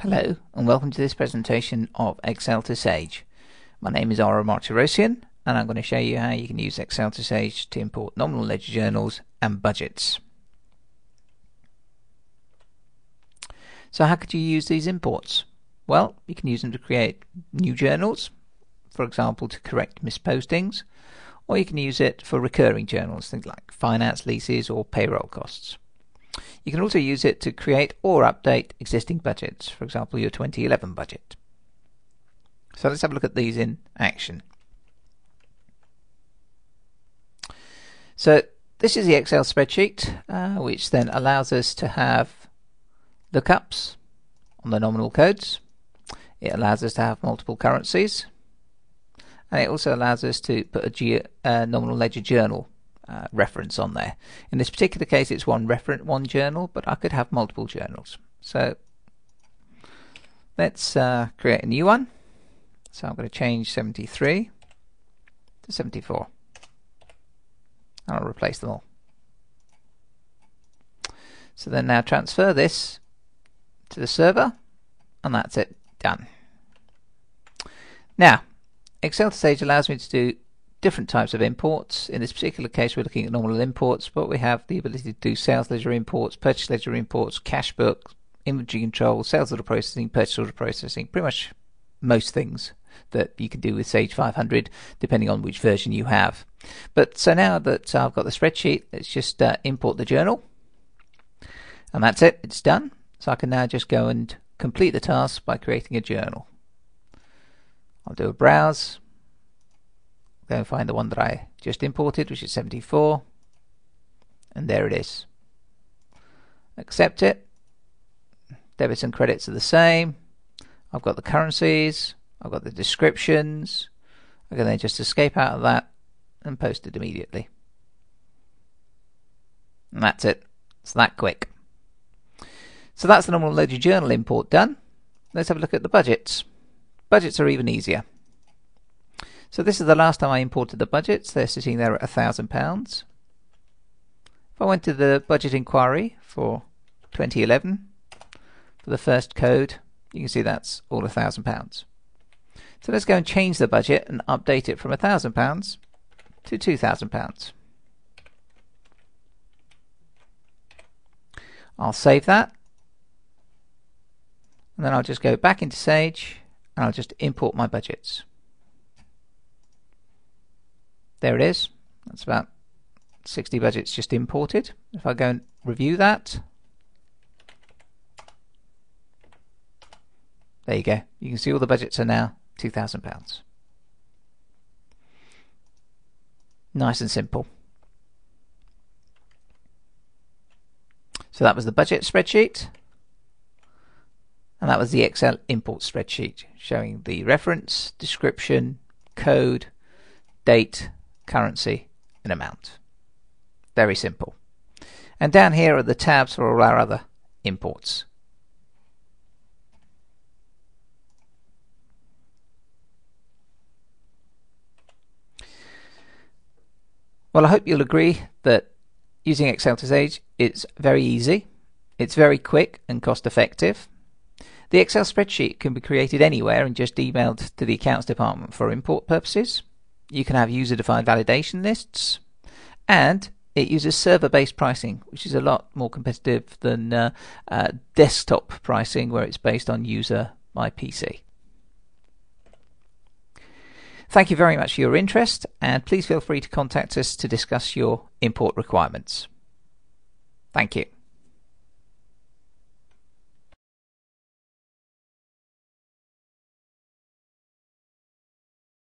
Hello and welcome to this presentation of Excel2Sage. My name is Ara Martirosian and I'm going to show you how you can use Excel2Sage to import nominal ledger journals and budgets. So how could you use these imports? Well, you can use them to create new journals, for example to correct missed postings, or you can use it for recurring journals, things like finance leases or payroll costs. You can also use it to create or update existing budgets, for example your 2011 budget. So let's have a look at these in action. So this is the Excel spreadsheet which then allows us to have lookups on the nominal codes. It allows us to have multiple currencies, and it also allows us to put a nominal ledger journal reference on there. In this particular case it's one journal, but I could have multiple journals. So let's create a new one. So I'm going to change 73 to 74 and I'll replace them all. So then now transfer this to the server and that's it, done. Now Excel2Sage allows me to do different types of imports. In this particular case we're looking at nominal imports, but we have the ability to do sales ledger imports, purchase ledger imports, cash book, inventory control, sales order processing, purchase order processing, pretty much most things that you can do with Sage 500 depending on which version you have. But so now that I've got the spreadsheet, let's just import the journal and that's it, it's done. So I can now just go and complete the task by creating a journal. I'll do a browse, go and find the one that I just imported, which is 74, and there it is. Accept it. Debits and credits are the same. I've got the currencies, I've got the descriptions. I can then just escape out of that and post it immediately. And that's it. It's that quick. So that's the nominal ledger journal import done. Let's have a look at the budgets. Budgets are even easier. So this is the last time I imported the budgets. They're sitting there at £1,000. If I went to the budget inquiry for 2011 for the first code, you can see that's all £1,000. So let's go and change the budget and update it from £1,000 to £2,000. I'll save that and then I'll just go back into Sage and I'll just import my budgets. There it is. That's about 60 budgets just imported. If I go and review that, there you go. You can see all the budgets are now £2,000. Nice and simple. So that was the budget spreadsheet, and that was the Excel import spreadsheet showing the reference, description, code, date, currency and amount. Very simple. And down here are the tabs for all our other imports. Well, I hope you'll agree that using Excel2Sage it's very easy, it's very quick and cost effective. The Excel spreadsheet can be created anywhere and just emailed to the accounts department for import purposes. You can have user-defined validation lists, and it uses server-based pricing, which is a lot more competitive than desktop pricing where it's based on user IPC. Thank you very much for your interest, and please feel free to contact us to discuss your import requirements. Thank you.